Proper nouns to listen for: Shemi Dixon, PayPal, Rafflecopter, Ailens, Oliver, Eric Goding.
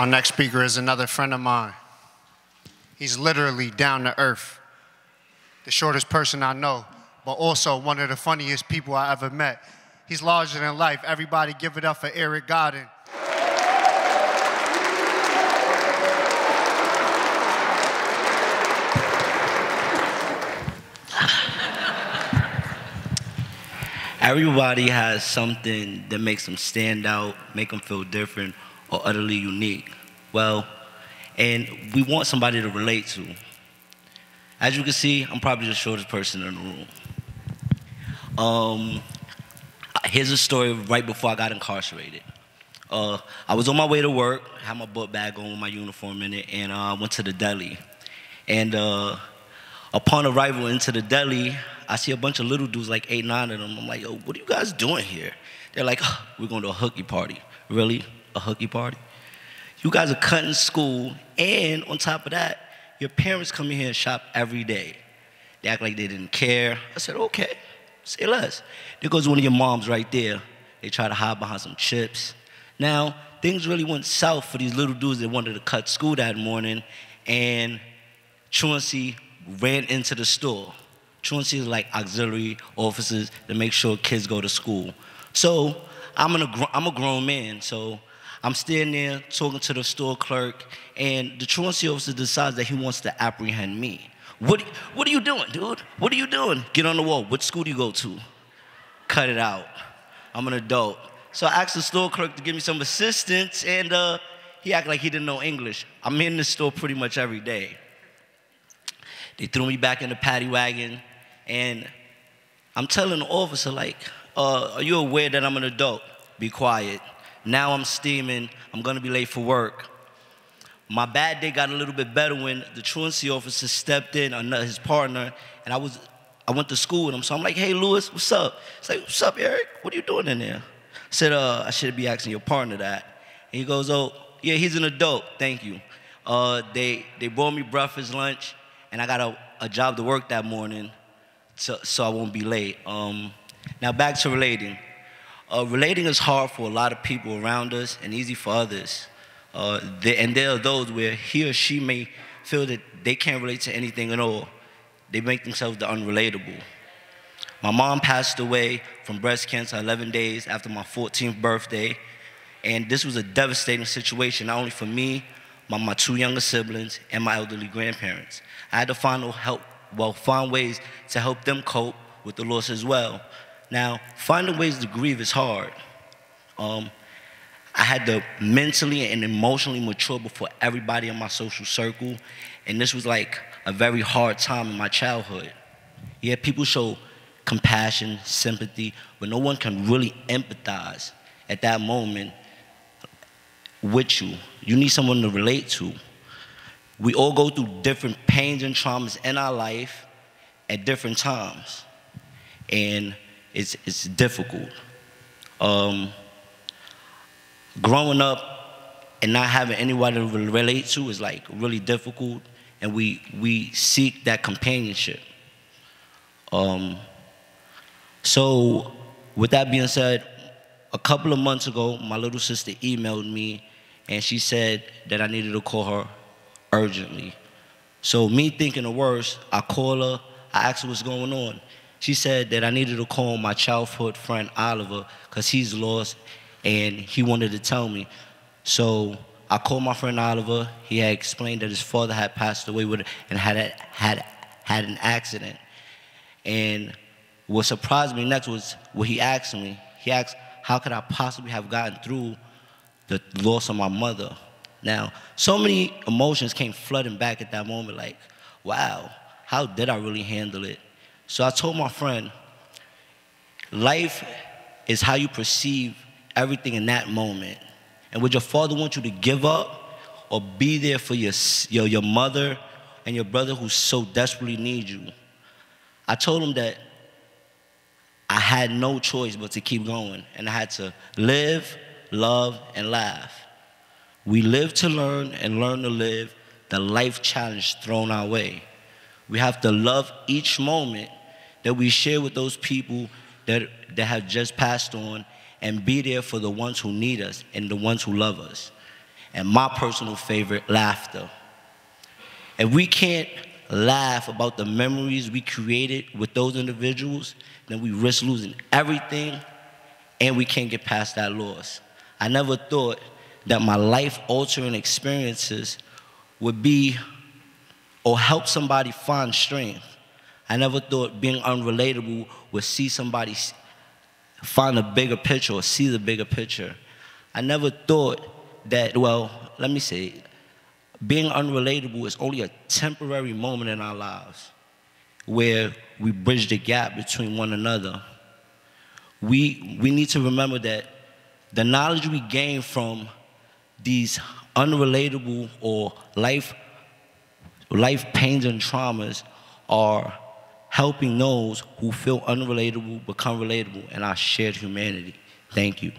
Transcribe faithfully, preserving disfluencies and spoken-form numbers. Our next speaker is another friend of mine. He's literally down to earth. The shortest person I know, but also one of the funniest people I ever met. He's larger than life. Everybody give it up for Eric Goding. Everybody has something that makes them stand out, make them feel different, or utterly unique. Well, and we want somebody to relate to. As you can see, I'm probably the shortest person in the room. Um, here's a story right before I got incarcerated. Uh, I was on my way to work, had my book bag on with my uniform in it, and I uh, went to the deli. And uh, upon arrival into the deli, I see a bunch of little dudes, like eight, nine of them. I'm like, yo, what are you guys doing here? They're like, oh, we're going to a hooky party. Really? A hooky party? You guys are cutting school, and on top of that, your parents come in here and shop every day. They act like they didn't care. I said, okay, say less. There goes one of your moms right there. They try to hide behind some chips. Now, things really went south for these little dudes that wanted to cut school that morning, and truancy ran into the store. Truancy is like auxiliary officers to make sure kids go to school. So I'm, an, I'm a grown man, so I'm standing there talking to the store clerk, and the truancy officer decides that he wants to apprehend me. What, what are you doing, dude? What are you doing? Get on the wall. What school do you go to? Cut it out. I'm an adult. So I asked the store clerk to give me some assistance, and uh, he acted like he didn't know English. I'm in the store pretty much every day. They threw me back in the paddy wagon, and I'm telling the officer, like, uh, are you aware that I'm an adult? Be quiet. Now I'm steaming, I'm gonna be late for work. My bad day got a little bit better when the truancy officer stepped in, his partner, and I was, I went to school with him. So I'm like, hey, Lewis, what's up? He's like, what's up, Eric? What are you doing in there? I said, uh, I should be asking your partner that. And he goes, oh, yeah, he's an adult, thank you. Uh, they, they brought me breakfast, lunch, and I got a, a job to work that morning, so, so I won't be late. Um, now back to relating. Uh, relating is hard for a lot of people around us and easy for others. Uh, they, and there are those where he or she may feel that they can't relate to anything at all. They make themselves the unrelatable. My mom passed away from breast cancer eleven days after my fourteenth birthday. And this was a devastating situation, not only for me, my, my two younger siblings, and my elderly grandparents. I had to find, help, well, find ways to help them cope with the loss as well. Now, finding ways to grieve is hard. Um, I had to mentally and emotionally mature before everybody in my social circle, and this was like a very hard time in my childhood. Yeah, people show compassion, sympathy, but no one can really empathize at that moment with you. You need someone to relate to. We all go through different pains and traumas in our life at different times, and It's, it's difficult. Um, growing up and not having anybody to relate to is like really difficult, and we, we seek that companionship. Um, so with that being said, a couple of months ago, my little sister emailed me, and she said that I needed to call her urgently. So me thinking the worst, I call her, I ask her what's going on. She said that I needed to call my childhood friend Oliver because he's lost and he wanted to tell me. So I called my friend Oliver. He had explained that his father had passed away with, and had, had, had an accident. And what surprised me next was what he asked me. He asked, how could I possibly have gotten through the loss of my mother? Now, so many emotions came flooding back at that moment, like, wow, how did I really handle it? So I told my friend, life is how you perceive everything in that moment. And would your father want you to give up or be there for your, your, your mother and your brother who so desperately need you? I told him that I had no choice but to keep going, and I had to live, love, and laugh. We live to learn and learn to live the life challenge thrown our way. We have to love each moment that we share with those people that, that have just passed on, and be there for the ones who need us and the ones who love us. and my personal favorite, laughter. If we can't laugh about the memories we created with those individuals, then we risk losing everything, and we can't get past that loss. I never thought that my life-altering experiences would be or help somebody find strength. I never thought being unrelatable would see somebody find a bigger picture or see the bigger picture. I never thought that, well, let me say, being unrelatable is only a temporary moment in our lives where we bridge the gap between one another. We, we need to remember that the knowledge we gain from these unrelatable or life, life pains and traumas are helping those who feel unrelatable become relatable in our shared humanity. Thank you.